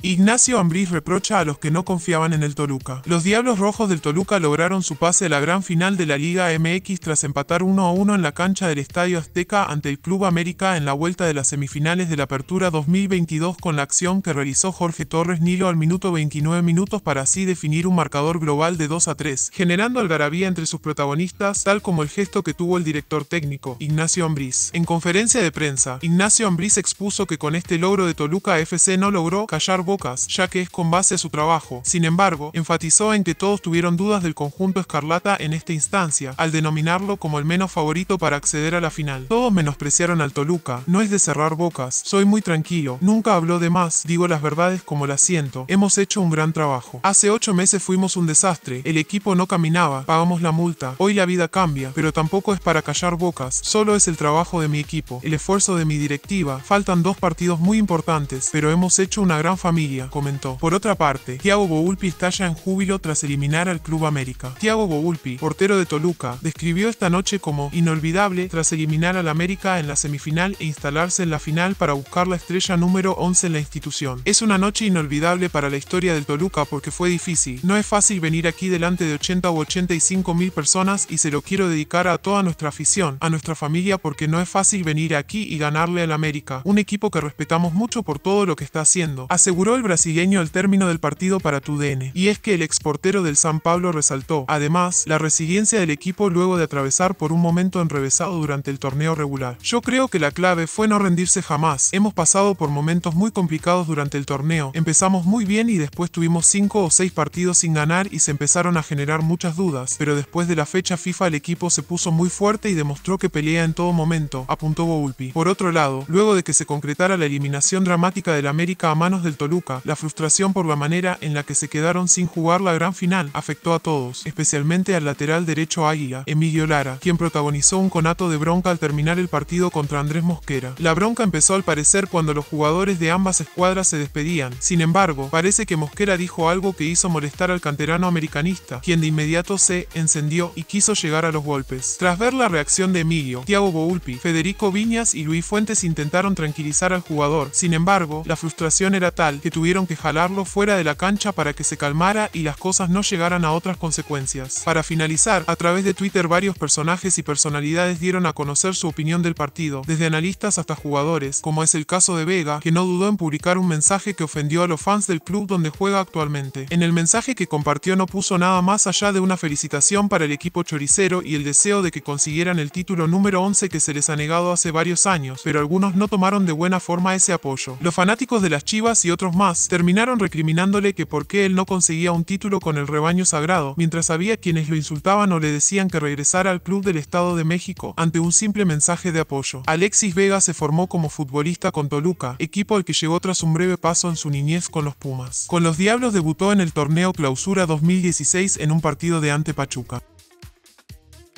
Ignacio Ambriz reprocha a los que no confiaban en el Toluca. Los Diablos Rojos del Toluca lograron su pase a la gran final de la Liga MX tras empatar 1-1 en la cancha del Estadio Azteca ante el Club América en la vuelta de las semifinales de la Apertura 2022 con la acción que realizó Jorge Torres Nilo al minuto 29 para así definir un marcador global de 2-3, generando algarabía entre sus protagonistas, tal como el gesto que tuvo el director técnico, Ignacio Ambriz. En conferencia de prensa, Ignacio Ambriz expuso que con este logro de Toluca FC no logró callar bocas, ya que es con base a su trabajo. Sin embargo, enfatizó en que todos tuvieron dudas del conjunto escarlata en esta instancia, al denominarlo como el menos favorito para acceder a la final. Todos menospreciaron al Toluca, no es de cerrar bocas, soy muy tranquilo, nunca hablo de más, digo las verdades como las siento, hemos hecho un gran trabajo. Hace 8 meses fuimos un desastre, el equipo no caminaba, pagamos la multa, hoy la vida cambia, pero tampoco es para callar bocas, solo es el trabajo de mi equipo, el esfuerzo de mi directiva, faltan 2 partidos muy importantes, pero hemos hecho una gran familia, comentó. Por otra parte, Thiago Bovulpi estalla en júbilo tras eliminar al Club América. Thiago Bovulpi, portero de Toluca, describió esta noche como inolvidable tras eliminar al América en la semifinal e instalarse en la final para buscar la estrella número 11 en la institución. Es una noche inolvidable para la historia del Toluca porque fue difícil. No es fácil venir aquí delante de 80 u 85 mil personas y se lo quiero dedicar a toda nuestra afición, a nuestra familia porque no es fácil venir aquí y ganarle al América, un equipo que respetamos mucho por todo lo que está haciendo, aseguró el brasileño al término del partido para TUDN. Y es que el exportero del San Pablo resaltó, además, la resiliencia del equipo luego de atravesar por un momento enrevesado durante el torneo regular. Yo creo que la clave fue no rendirse jamás. Hemos pasado por momentos muy complicados durante el torneo. Empezamos muy bien y después tuvimos 5 o 6 partidos sin ganar y se empezaron a generar muchas dudas. Pero después de la fecha FIFA el equipo se puso muy fuerte y demostró que pelea en todo momento, apuntó Bovulpi. Por otro lado, luego de que se concretara la eliminación dramática del América a manos del Toluca, la frustración por la manera en la que se quedaron sin jugar la gran final afectó a todos, especialmente al lateral derecho águila, Emilio Lara, quien protagonizó un conato de bronca al terminar el partido contra Andrés Mosquera. La bronca empezó al parecer cuando los jugadores de ambas escuadras se despedían. Sin embargo, parece que Mosquera dijo algo que hizo molestar al canterano americanista, quien de inmediato se encendió y quiso llegar a los golpes. Tras ver la reacción de Emilio, Thiago Bovulpi, Federico Viñas y Luis Fuentes intentaron tranquilizar al jugador. Sin embargo, la frustración era tal que tuvieron que jalarlo fuera de la cancha para que se calmara y las cosas no llegaran a otras consecuencias. Para finalizar, a través de Twitter varios personajes y personalidades dieron a conocer su opinión del partido, desde analistas hasta jugadores, como es el caso de Vega, que no dudó en publicar un mensaje que ofendió a los fans del club donde juega actualmente. En el mensaje que compartió no puso nada más allá de una felicitación para el equipo choricero y el deseo de que consiguieran el título número 11 que se les ha negado hace varios años, pero algunos no tomaron de buena forma ese apoyo. Los fanáticos de las Chivas y otros más terminaron recriminándole que por qué él no conseguía un título con el Rebaño Sagrado, mientras había quienes lo insultaban o le decían que regresara al club del Estado de México ante un simple mensaje de apoyo. Alexis Vega se formó como futbolista con Toluca, equipo al que llegó tras un breve paso en su niñez con los Pumas. Con los Diablos debutó en el torneo Clausura 2016 en un partido de ante Pachuca.